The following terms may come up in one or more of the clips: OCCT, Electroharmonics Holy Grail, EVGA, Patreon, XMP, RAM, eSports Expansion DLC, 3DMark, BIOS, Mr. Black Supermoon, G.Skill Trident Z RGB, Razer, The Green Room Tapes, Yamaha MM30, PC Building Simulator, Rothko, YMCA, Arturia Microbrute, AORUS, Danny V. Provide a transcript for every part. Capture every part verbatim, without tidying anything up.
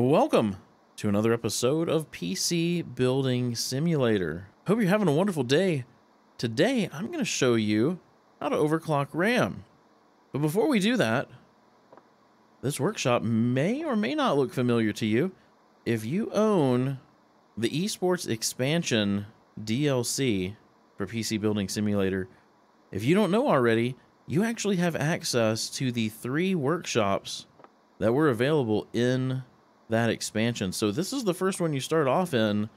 Welcome to another episode of P C Building Simulator. Hope you're having a wonderful day. Today, I'm going to show you how to overclock RAM. But before we do that, this workshop may or may not look familiar to you. If you own the eSports Expansion D L C for P C Building Simulator, if you don't know already, you actually have access to the three workshops that were available in that expansion. So this is the first one you start off in.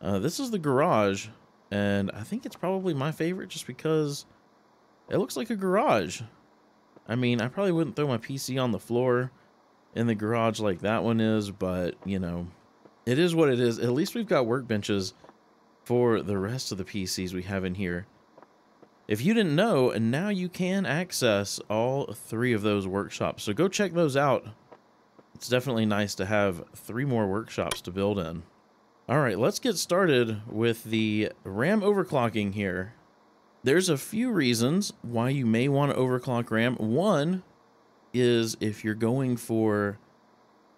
Uh, this is the garage, and I think it's probably my favorite just because it looks like a garage. I mean, I probably wouldn't throw my P C on the floor in the garage like that one is, but you know, it is what it is. At least we've got workbenches for the rest of the P Cs we have in here. If you didn't know, now you can access all three of those workshops. So go check those out. It's definitely nice to have three more workshops to build in. All right, let's get started with the RAM overclocking here. There's a few reasons why you may want to overclock RAM. One is if you're going for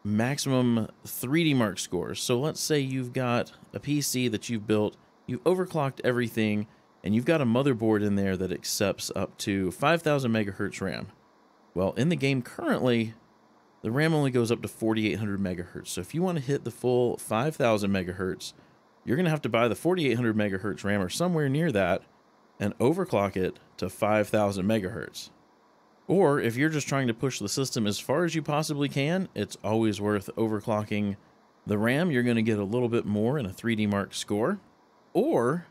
maximum three D mark scores. So let's say you've got a P C that you've built, you've overclocked everything, and you've got a motherboard in there that accepts up to five thousand megahertz RAM. Well, in the game currently, the RAM only goes up to forty-eight hundred megahertz. So if you want to hit the full five thousand megahertz, you're going to have to buy the forty-eight hundred megahertz RAM or somewhere near that and overclock it to five thousand megahertz. Or if you're just trying to push the system as far as you possibly can, it's always worth overclocking the RAM. You're going to get a little bit more in a three D mark score. Or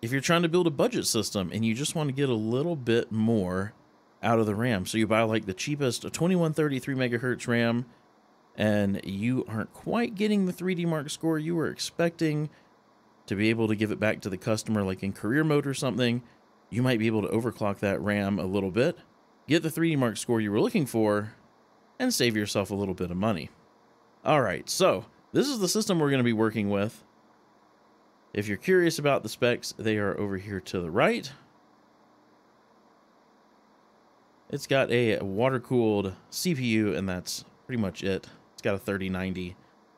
if you're trying to build a budget system and you just want to get a little bit more out of the RAM, so you buy like the cheapest twenty-one thirty-three megahertz RAM and you aren't quite getting the three D mark score you were expecting to be able to give it back to the customer, like in career mode or something, you might be able to overclock that RAM a little bit, get the three D mark score you were looking for, and save yourself a little bit of money. All right, so this is the system we're going to be working with. If you're curious about the specs, they are over here to the right. It's got a water-cooled C P U, and that's pretty much it. It's got a thirty ninety.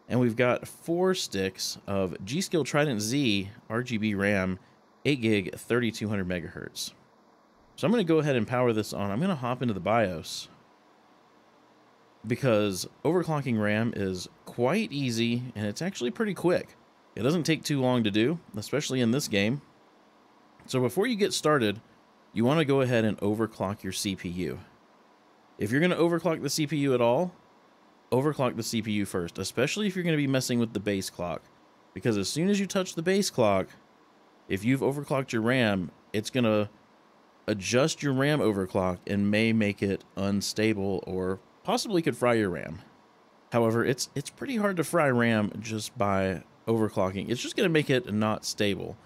And we've got four sticks of G.Skill Trident Z R G B RAM, eight gig, thirty-two hundred megahertz. So I'm going to go ahead and power this on. I'm going to hop into the BIOS because overclocking RAM is quite easy, and it's actually pretty quick. It doesn't take too long to do, especially in this game. So before you get started, you want to go ahead and overclock your C P U. If you're going to overclock the C P U at all, overclock the C P U first, especially if you're going to be messing with the base clock. Because as soon as you touch the base clock, if you've overclocked your RAM, it's going to adjust your RAM overclock and may make it unstable or possibly could fry your RAM. However, it's, it's pretty hard to fry RAM just by overclocking. It's just going to make it not stable.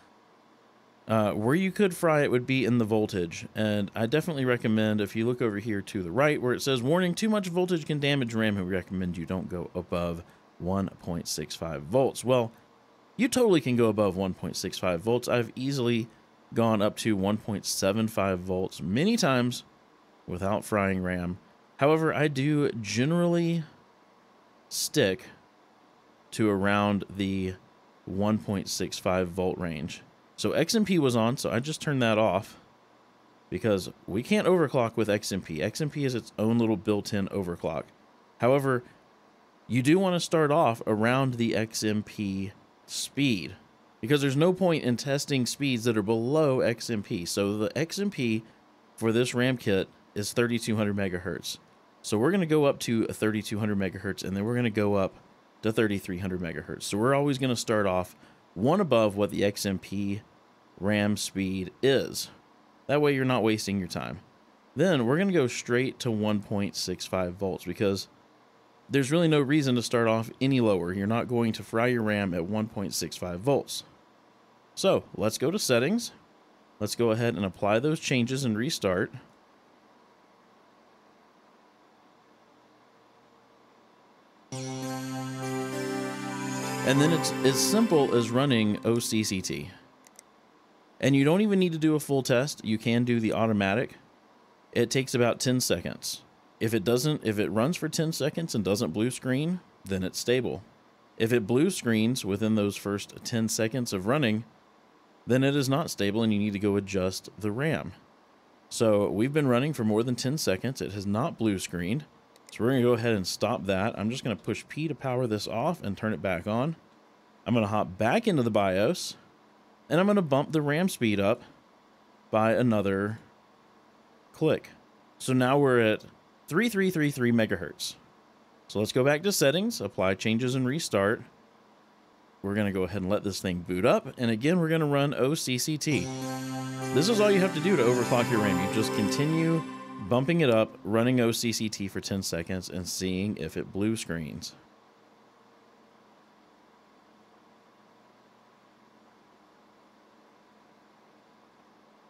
Uh, where you could fry it would be in the voltage, and I definitely recommend, if you look over here to the right where it says warning too much voltage can damage RAM, we recommend you don't go above one point six five volts. Well, you totally can go above one point six five volts. I've easily gone up to one point seven five volts many times without frying RAM. However, I do generally stick to around the one point six five volt range. So X M P was on, so I just turned that off because we can't overclock with X M P. X M P is its own little built-in overclock. However, you do want to start off around the X M P speed because there's no point in testing speeds that are below X M P. So the X M P for this RAM kit is thirty-two hundred megahertz. So we're going to go up to thirty-two hundred megahertz, and then we're going to go up to thirty-three hundred megahertz. So we're always going to start off one above what the X M P RAM speed is. That way you're not wasting your time. Then we're going to go straight to one point six five volts because there's really no reason to start off any lower. You're not going to fry your RAM at one point six five volts. So let's go to settings. Let's go ahead and apply those changes and restart. And then it's as simple as running O C C T. And you don't even need to do a full test. You can do the automatic. It takes about ten seconds. If it doesn't, if it runs for ten seconds and doesn't blue screen, then it's stable. If it blue screens within those first ten seconds of running, then it is not stable and you need to go adjust the RAM. So we've been running for more than ten seconds. It has not blue screened. So we're gonna go ahead and stop that. I'm just gonna push P to power this off and turn it back on. I'm gonna hop back into the BIOS and I'm gonna bump the RAM speed up by another click. So now we're at three three three three megahertz. So let's go back to settings, apply changes and restart. We're gonna go ahead and let this thing boot up. And again, we're gonna run O C C T. This is all you have to do to overclock your RAM. You just continue bumping it up, running O C C T for ten seconds and seeing if it blue screens.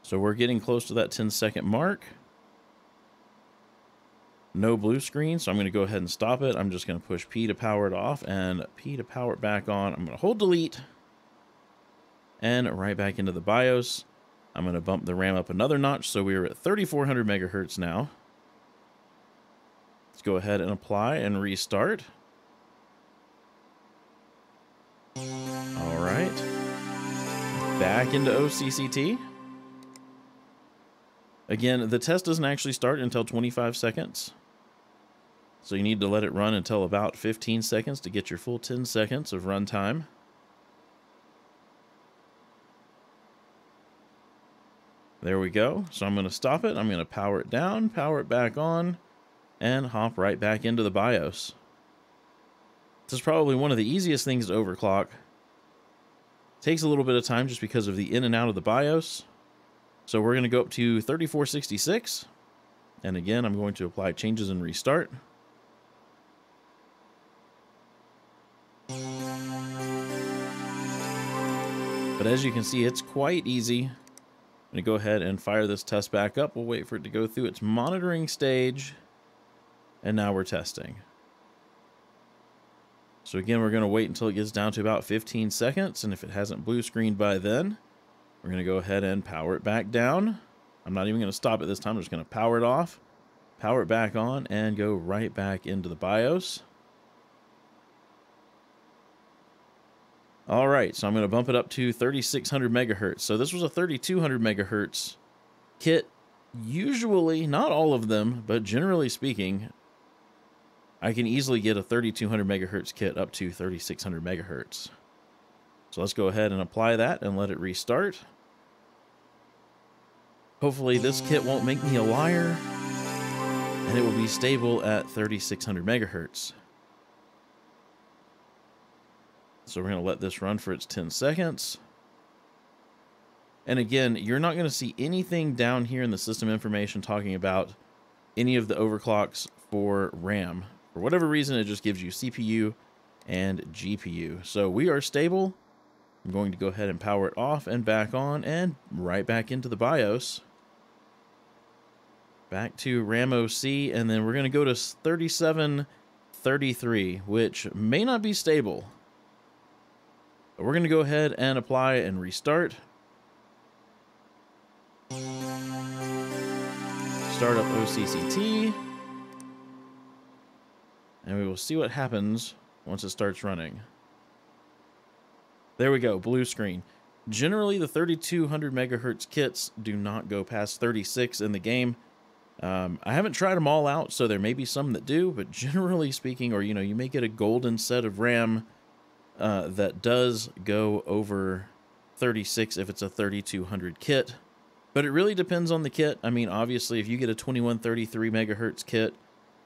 So we're getting close to that ten second mark. No blue screen, so I'm gonna go ahead and stop it. I'm just gonna push P to power it off and P to power it back on. I'm gonna hold delete and right back into the BIOS. I'm gonna bump the RAM up another notch, so we're at thirty-four hundred megahertz now. Let's go ahead and apply and restart. All right, back into O C C T. Again, the test doesn't actually start until twenty-five seconds. So you need to let it run until about fifteen seconds to get your full ten seconds of runtime. There we go. So I'm going to stop it. I'm going to power it down, power it back on, and hop right back into the BIOS. This is probably one of the easiest things to overclock. Takes a little bit of time just because of the in and out of the BIOS. So we're going to go up to thirty-four sixty-six. And again, I'm going to apply changes and restart. But as you can see, it's quite easy. I'm going to go ahead and fire this test back up. We'll wait for it to go through its monitoring stage. And now we're testing. So again, we're going to wait until it gets down to about fifteen seconds. And if it hasn't blue screened by then, we're gonna go ahead and power it back down. I'm not even gonna stop it this time. I'm just gonna power it off, power it back on, and go right back into the BIOS. All right, so I'm gonna bump it up to thirty-six hundred megahertz. So this was a thirty-two hundred megahertz kit. Usually, not all of them, but generally speaking, I can easily get a thirty-two hundred megahertz kit up to thirty-six hundred megahertz. So let's go ahead and apply that and let it restart. Hopefully this kit won't make me a liar and it will be stable at thirty-six hundred megahertz. So we're gonna let this run for its ten seconds. And again, you're not gonna see anything down here in the system information talking about any of the overclocks for RAM. For whatever reason, it just gives you C P U and G P U. So we are stable. I'm going to go ahead and power it off and back on and right back into the BIOS. Back to RAM O C, and then we're going to go to thirty-seven thirty-three, which may not be stable. But we're going to go ahead and apply and restart. Start up O C C T. And we will see what happens once it starts running. There we go, blue screen. Generally, the thirty-two hundred megahertz kits do not go past thirty-six in the game. Um, I haven't tried them all out, so there may be some that do, but generally speaking, or you know, you may get a golden set of RAM uh, that does go over thirty-six if it's a thirty-two hundred kit. But it really depends on the kit. I mean, obviously, if you get a twenty-one thirty-three megahertz kit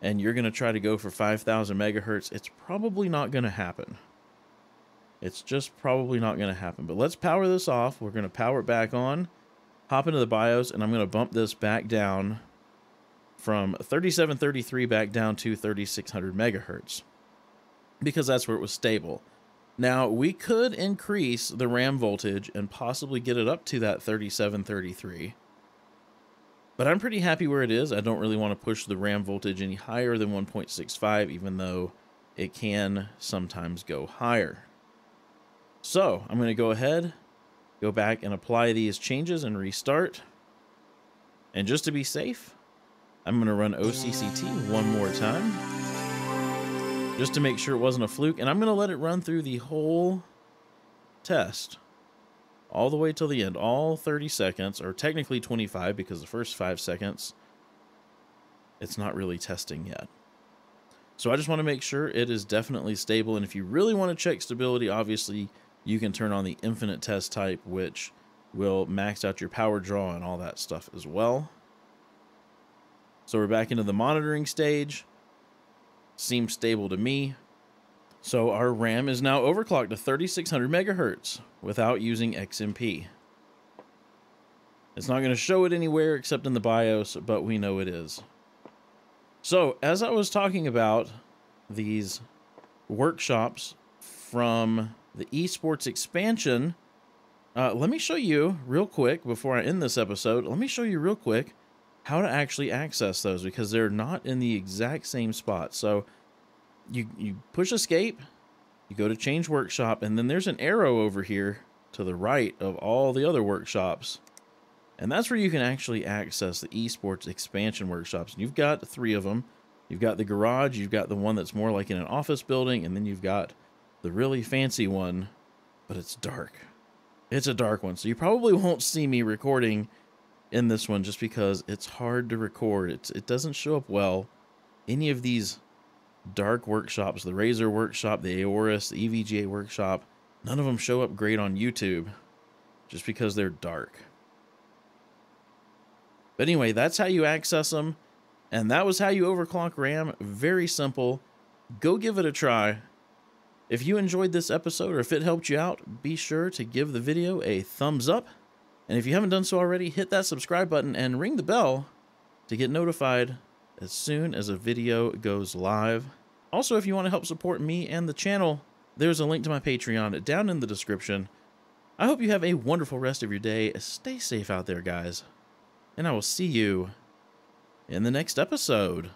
and you're gonna try to go for five thousand megahertz, it's probably not gonna happen. It's just probably not going to happen. But let's power this off. We're going to power it back on, hop into the BIOS, and I'm going to bump this back down from thirty-seven thirty-three back down to thirty-six hundred megahertz because that's where it was stable. Now, we could increase the RAM voltage and possibly get it up to that thirty-seven thirty-three, but I'm pretty happy where it is. I don't really want to push the RAM voltage any higher than one point six five, even though it can sometimes go higher. So I'm going to go ahead, go back and apply these changes and restart. And just to be safe, I'm going to run O C C T one more time. just to make sure it wasn't a fluke. And I'm going to let it run through the whole test, all the way till the end, all thirty seconds, or technically twenty-five, because the first five seconds, it's not really testing yet. So I just want to make sure it is definitely stable. And if you really want to check stability, obviously you can turn on the infinite test type, which will max out your power draw and all that stuff as well. So we're back into the monitoring stage. Seems stable to me. So our RAM is now overclocked to thirty-six hundred megahertz without using X M P. It's not going to show it anywhere except in the BIOS, but we know it is. So as I was talking about these workshops from the eSports Expansion, uh, let me show you real quick before I end this episode. Let me show you real quick how to actually access those, because they're not in the exact same spot. So you, you push escape, you go to change workshop, and then there's an arrow over here to the right of all the other workshops. And that's where you can actually access the eSports Expansion workshops. And you've got three of them. You've got the garage, you've got the one that's more like in an office building, and then you've got the really fancy one, but it's dark. It's a dark one. So you probably won't see me recording in this one, just because it's hard to record. It's, it doesn't show up well. Any of these dark workshops, the Razer workshop, the AORUS, the E V G A workshop, none of them show up great on YouTube just because they're dark. But anyway, that's how you access them. And that was how you overclock RAM. Very simple. Go give it a try. If you enjoyed this episode, or if it helped you out, be sure to give the video a thumbs up. And if you haven't done so already, hit that subscribe button and ring the bell to get notified as soon as a video goes live. Also, if you want to help support me and the channel, there's a link to my Patreon down in the description. I hope you have a wonderful rest of your day. Stay safe out there, guys. And I will see you in the next episode.